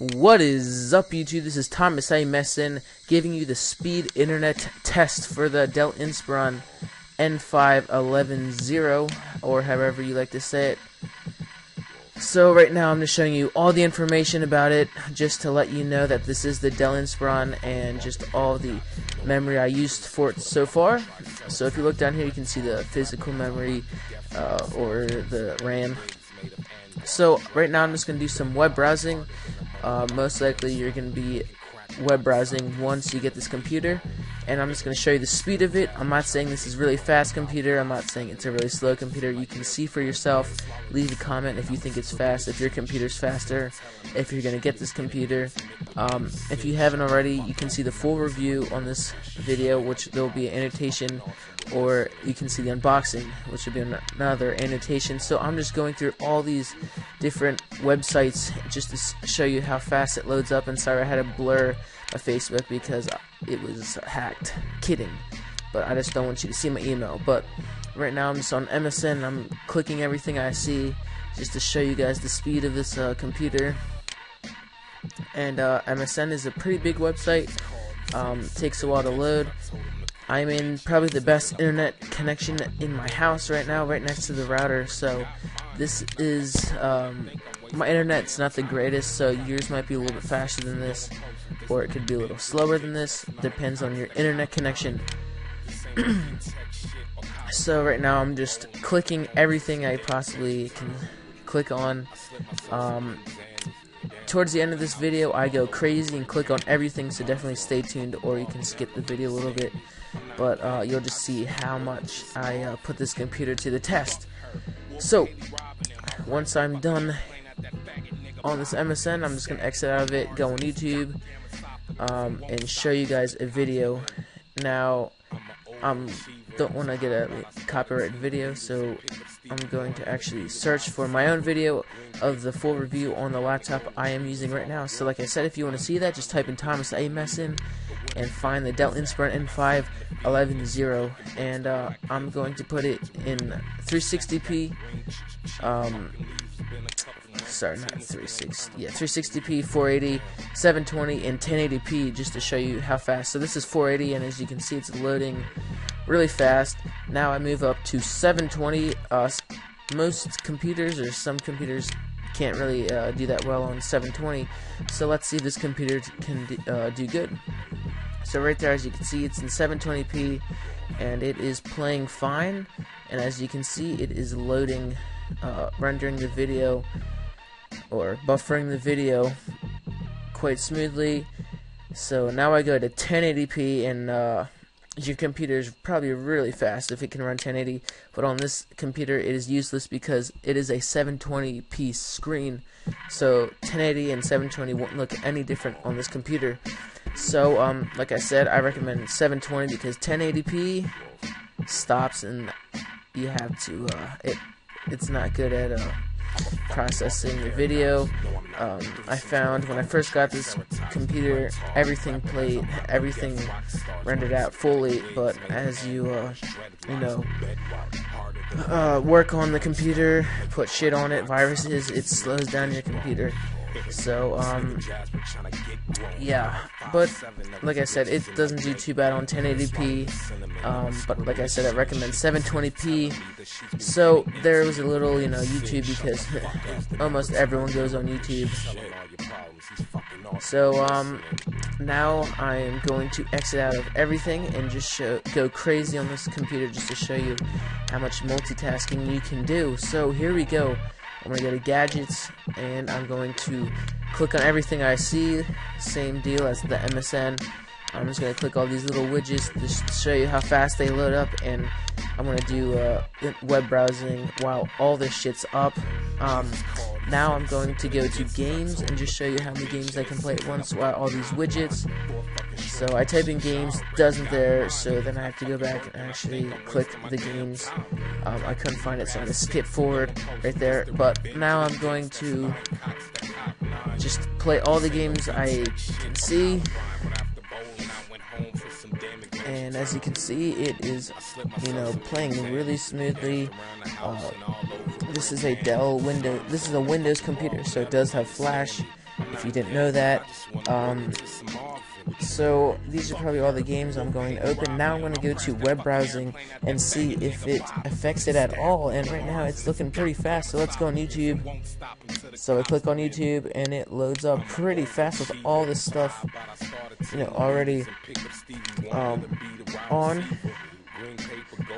What is up, YouTube? This is Thomas Amesen giving you the speed internet test for the Dell Inspiron N5110, or however you like to say it. So right now I'm just showing you all the information about it, just to let you know that this is the Dell Inspiron and just all the memory I used for it so far. So if you look down here, you can see the physical memory or the RAM. So right now I'm just going to do some web browsing. Most likely you're going to be web browsing once you get this computer, and I'm just going to show you the speed of it. I'm not saying this is really fast computer, I'm not saying it's a really slow computer. You can see for yourself. Leave a comment if you think it's fast, if your computer's faster, if you're going to get this computer. If you haven't already, you can see the full review on this video, which there will be an annotation, or you can see the unboxing, which will be another annotation. So I'm just going through all these different websites just to show you how fast it loads up. And sorry, I had to blur my Facebook because it was hacked. Kidding. But I just don't want you to see my email. But right now I'm just on MSN. I'm clicking everything I see just to show you guys the speed of this computer. And MSN is a pretty big website. Takes a while to load. I'm in probably the best internet connection in my house right now, right next to the router. So this is my internet's not the greatest, so yours might be a little bit faster than this, or it could be a little slower than this. Depends on your internet connection. So right now I'm just clicking everything I possibly can click on. Towards the end of this video I go crazy and click on everything, so definitely stay tuned, or you can skip the video a little bit. But you'll just see how much I put this computer to the test. So once I'm done on this MSN, I'm just going to exit out of it, go on YouTube, and show you guys a video. Now I don't want to get a copyright video, so I'm going to actually search for my own video of the full review on the laptop I am using right now. So like I said, if you want to see that, just type in Thomas Amesen and find the Dell Inspiron N5110, and I'm going to put it in 360p, sorry, not 360, yeah, 360p, 480, 720, and 1080p, just to show you how fast. So this is 480, and as you can see, it's loading really fast. Now I move up to 720. Most computers, or some computers, can't really do that well on 720, so let's see if this computer can do good. So right there, as you can see, it's in 720p, and it is playing fine, and as you can see, it is loading, rendering the video, or buffering the video quite smoothly. So now I go to 1080p, and your computer is probably really fast if it can run 1080, but on this computer it is useless because it is a 720p screen, so 1080 and 720 won't look any different on this computer. So like I said, I recommend 720 because 1080p stops, and you have to it's not good at processing the video. I found when I first got this computer, everything rendered out fully, but as you work on the computer, put shit on it, viruses, it slows down your computer. So yeah, but like I said, it doesn't do too bad on 1080p, but like I said, I recommend 720p. So there was a little, YouTube, because almost everyone goes on YouTube. So now I am going to exit out of everything and just go crazy on this computer, just to show you how much multitasking you can do. So here we go. I'm going to go to gadgets, and I'm going to click on everything I see, same deal as the MSN. I'm just going to click all these little widgets just to show you how fast they load up, and I'm going to do web browsing while all this shit's up. Now I'm going to go to games and just show you how many games I can play at once while all these widgets. So I type in games, doesn't there, so then I have to go back and actually click the games. I couldn't find it, so I'm going to skip forward right there. But now I'm going to just play all the games I can see. And as you can see, it is, playing really smoothly. This is a Windows computer, so it does have flash. if you didn't know that. So these are probably all the games I'm going to open. Now I'm going to go to web browsing and see if it affects it at all, and right now it's looking pretty fast, so let's go on YouTube. So I click on YouTube and it loads up pretty fast with all this stuff, you know, already on.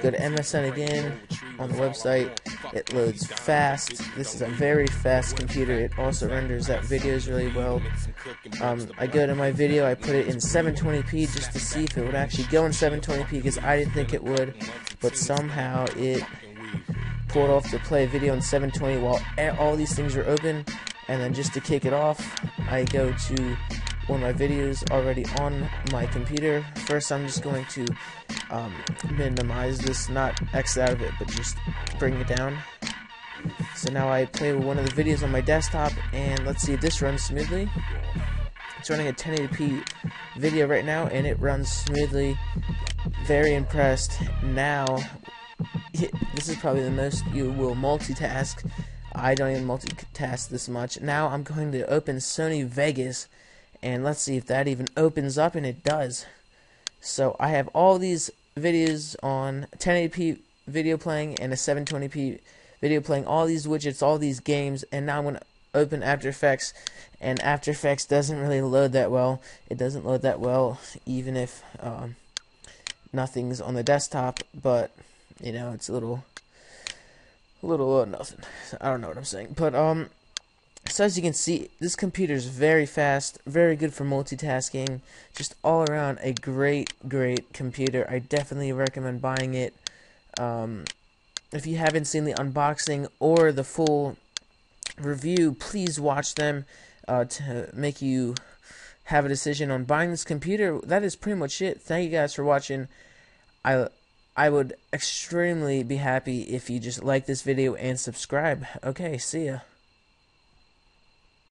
Go to MSN again on the website. It loads fast. This is a very fast computer. It also renders out videos really well. I go to my video. I put it in 720p just to see if it would actually go in 720p, because I didn't think it would, but somehow it pulled off to play a video in 720 while all these things are open. And then just to kick it off, I go to one of my videos already on my computer. First, I'm just going to minimize this, not X out of it, but just bring it down. So now I play with one of the videos on my desktop, and let's see if this runs smoothly. It's running a 1080p video right now, and it runs smoothly. Very impressed. Now, this is probably the most you will multitask. I don't even multitask this much. Now I'm going to open Sony Vegas, and let's see if that even opens up, and it does. So I have all these videos on 1080p video playing and a 720p video playing, all these widgets, all these games, and now I'm going to open After Effects, and After Effects doesn't really load that well. It doesn't load that well even if nothing's on the desktop, but you know, it's a little or nothing. I don't know what I'm saying, but so as you can see, this computer is very fast, very good for multitasking, just all around a great computer. I definitely recommend buying it. If you haven't seen the unboxing or the full review, please watch them to make you have a decision on buying this computer. That is pretty much it. Thank you guys for watching. I would extremely be happy if you just like this video and subscribe. Okay, see ya.